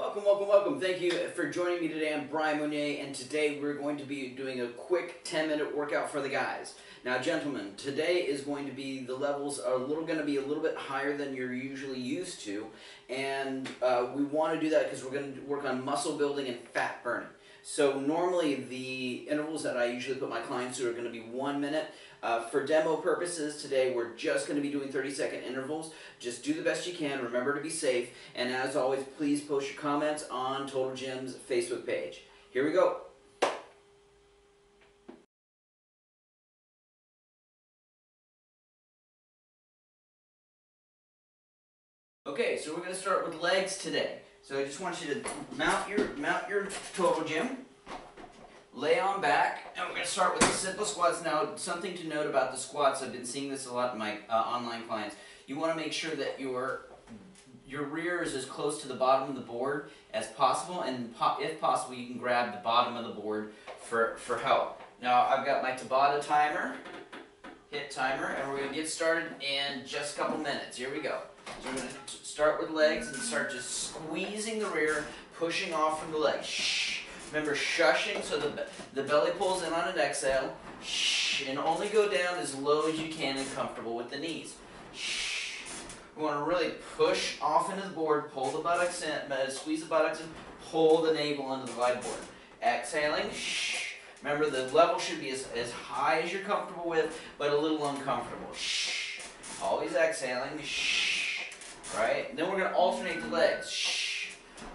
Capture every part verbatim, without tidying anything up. Welcome, welcome, welcome. Thank you for joining me today. I'm Brian Monier, and today we're going to be doing a quick ten minute workout for the guys. Now, gentlemen, today is going to be, the levels are a little going to be a little bit higher than you're usually used to, and uh, we want to do that because we're going to work on muscle building and fat burning. So normally the intervals that I usually put my clients through are going to be one minute. Uh, for demo purposes today, we're just going to be doing thirty second intervals. Just do the best you can. Remember to be safe. And as always, please post your comments on Total Gym's Facebook page. Here we go. Okay, so we're going to start with legs today. So I just want you to mount your, mount your Total Gym, lay on back, and we're going to start with the simple squats. Now, something to note about the squats, I've been seeing this a lot in my uh, online clients, you want to make sure that your, your rear is as close to the bottom of the board as possible, and po if possible, you can grab the bottom of the board for, for help. Now, I've got my Tabata timer, hit timer, and we're going to get started in just a couple minutes. Here we go. So we're going to start with legs and start just squeezing the rear, pushing off from the legs. Shh. Remember shushing, so the, the belly pulls in on an exhale. Shh. And only go down as low as you can and comfortable with the knees. Shh. We want to really push off into the board, pull the buttocks in, squeeze the buttocks and pull the navel into the glide board. Exhaling. Shh. Remember the level should be as, as high as you're comfortable with, but a little uncomfortable. Shh. Always exhaling. Shh. Right? Then we're going to alternate the legs. Shh.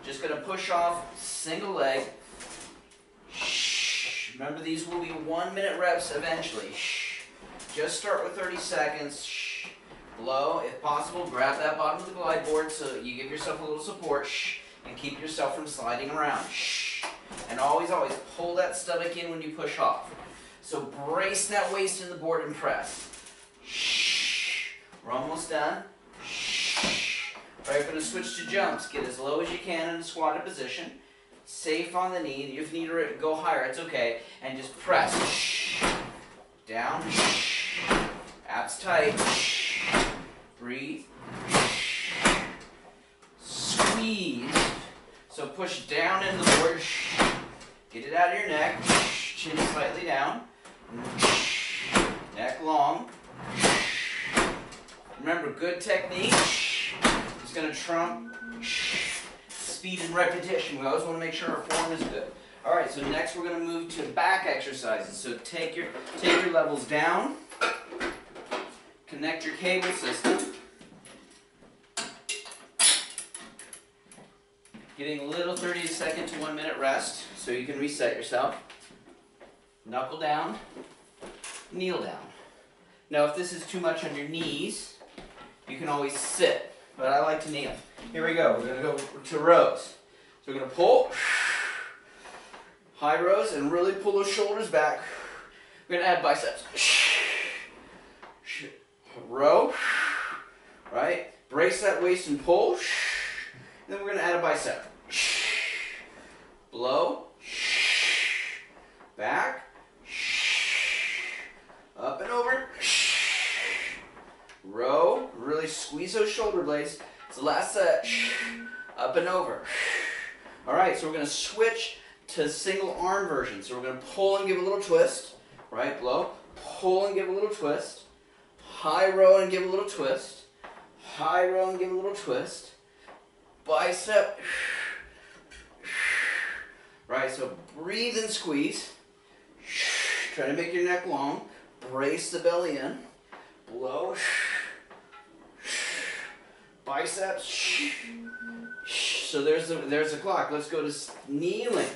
Just going to push off, single leg. Shh. Remember, these will be one minute reps eventually. Shh. Just start with thirty seconds. Shh. Blow, if possible, grab that bottom of the glide board so you give yourself a little support. Shh. And keep yourself from sliding around. Shh. And always, always pull that stomach in when you push off. So brace that waist in the board and press. Shh. We're almost done. Alright, we're going to switch to jumps. Get as low as you can in a squatted position. Safe on the knee. If you need to go higher, it's okay. And just press. Down. Abs tight. Breathe. Squeeze. So push down into the board. Get it out of your neck. Chin slightly down. Neck long. Remember, good technique. Going to trump speed and repetition. We always want to make sure our form is good. All right, so next we're going to move to back exercises. So take your take your levels down, connect your cable system, getting a little thirty second to one minute rest so you can reset yourself. Knuckle down, kneel down. Now, if this is too much on your knees, you can always sit. But I like to kneel. Here we go. We're going to go to rows. So we're going to pull. High rows and really pull those shoulders back. We're going to add biceps. Row. Right? Brace that waist and pull. And then we're going to add a bicep. Blow. Back. Up and over. Row, really squeeze those shoulder blades. It's the last set, up and over. All right, so we're gonna switch to single arm version. So we're gonna pull and give a little twist, right, blow. Pull and give a little twist. High row and give a little twist. High row and give a little twist. Bicep. Right, so breathe and squeeze. Try to make your neck long. Brace the belly in. Blow. Biceps. So there's the, there's the clock. Let's go to kneeling.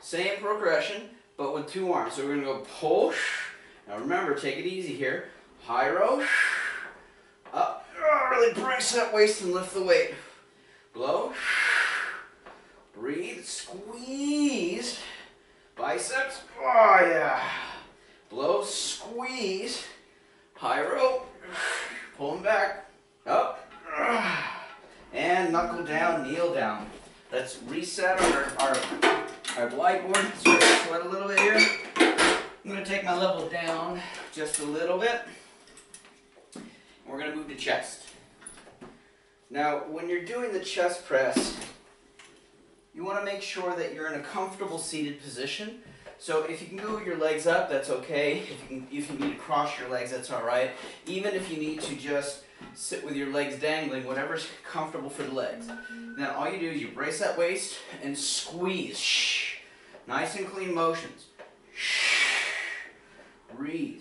Same progression, but with two arms. So we're going to go pull. Now remember, take it easy here. High row. Up. Really brace that waist and lift the weight. Blow. Breathe. Squeeze. Biceps. Oh, yeah. Blow. Squeeze. High row. Pull them back. Up. And knuckle down, kneel down. Let's reset our, our, our whiteboard. So we're going to sweat a little bit here. I'm going to take my level down just a little bit. And we're going to move to chest. Now, when you're doing the chest press, you want to make sure that you're in a comfortable seated position. So if you can go your legs up, that's okay. If you, can, if you need to cross your legs, that's all right. Even if you need to just sit with your legs dangling, whatever's comfortable for the legs. Then all you do is you brace that waist and squeeze. Shh. Nice and clean motions. Shh. Breathe.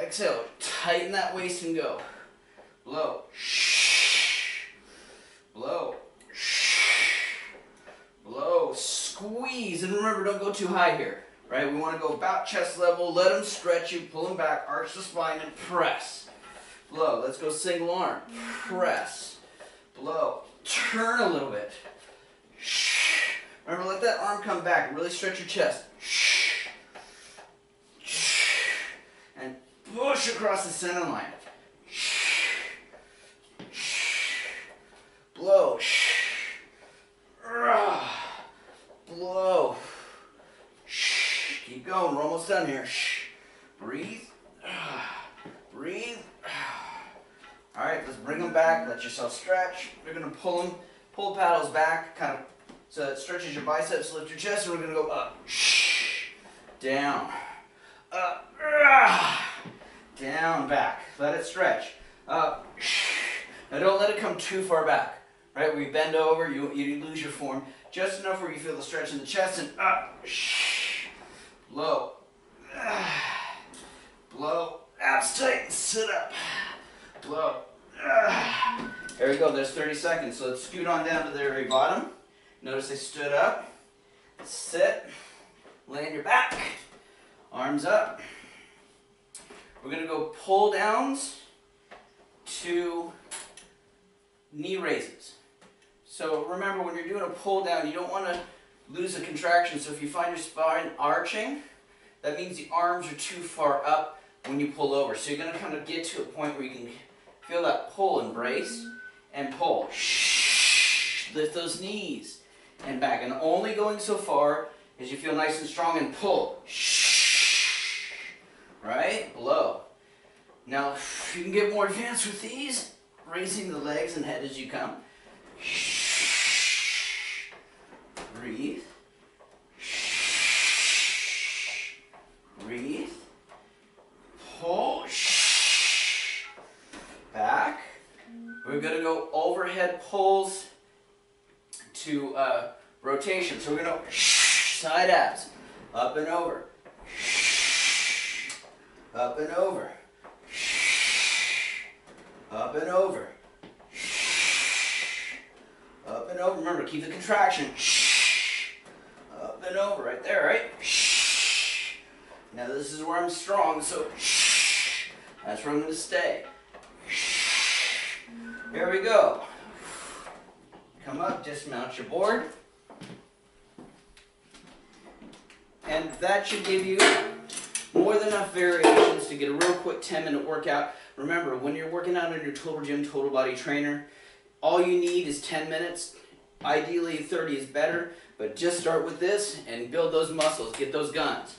Exhale. Tighten that waist and go. Blow. Shh. Blow. Blow, squeeze, and remember, don't go too high here, right? We want to go about chest level, let them stretch you, pull them back, arch the spine, and press. Blow, let's go single arm, press, blow, turn a little bit. Shh. Remember, let that arm come back, really stretch your chest. Shh. Shh. And push across the center line. Shh. Shh. Blow, shh. Blow. Shh. Keep going. We're almost done here. Shh. Breathe. Breathe. All right, let's bring them back. Let yourself stretch. We're going to pull them. Pull paddles back, kind of, so it stretches your biceps, lift your chest, and we're going to go up. Shh. Down. Up. Down, back. Let it stretch. Up. Now don't let it come too far back. Right, we bend over, you, you lose your form. Just enough where you feel the stretch in the chest and up, shh, blow, ah, blow, abs tight, sit up, blow, ah. There we go, there's thirty seconds. So let's scoot on down to the very bottom. Notice I stood up, sit, lay on your back, arms up. We're gonna go pull downs to knee raises. So remember, when you're doing a pull down, you don't want to lose a contraction. So if you find your spine arching, that means the arms are too far up when you pull over. So you're going to kind of get to a point where you can feel that pull and brace and pull. Shh. Lift those knees and back. And only going so far as you feel nice and strong and pull. Shh. Right? Blow. Now, if you can get more advanced with these, raising the legs and head as you come. Shh. Breathe. Shh. Breathe. Pull. Shh. Back. We're going to go overhead pulls to uh, rotation. So we're going to side abs. Up and over. Shh. Up and over. Shh. Up and over. Shh. Up and over. Remember, keep the contraction. Shh. Up and over, right there, right? Shh. Now this is where I'm strong, so shh. That's where I'm going to stay. Shh. Here we go. Come up, dismount your board. And that should give you more than enough variations to get a real quick ten minute workout. Remember, when you're working out on your Total Gym, Total Body Trainer, all you need is ten minutes. Ideally, thirty is better, but just start with this and build those muscles, get those guns.